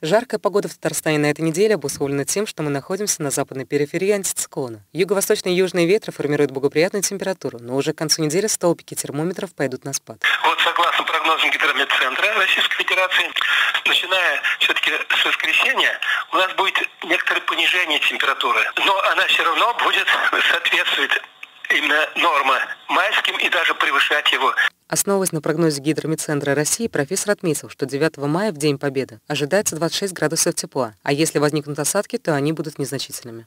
Жаркая погода в Татарстане на этой неделе обусловлена тем, что мы находимся на западной периферии антициклона. Юго-восточные и южные ветры формируют благоприятную температуру, но уже к концу недели столбики термометров пойдут на спад. Вот согласно прогнозам Гидрометцентра Российской Федерации, начиная все-таки с воскресенья, у нас будет некоторое понижение температуры, но она все равно будет соответствовать именно норма майским и даже превышать его. Основываясь на прогнозе Гидрометцентра России, профессор отметил, что 9 мая, в День Победы, ожидается 26 градусов тепла, а если возникнут осадки, то они будут незначительными.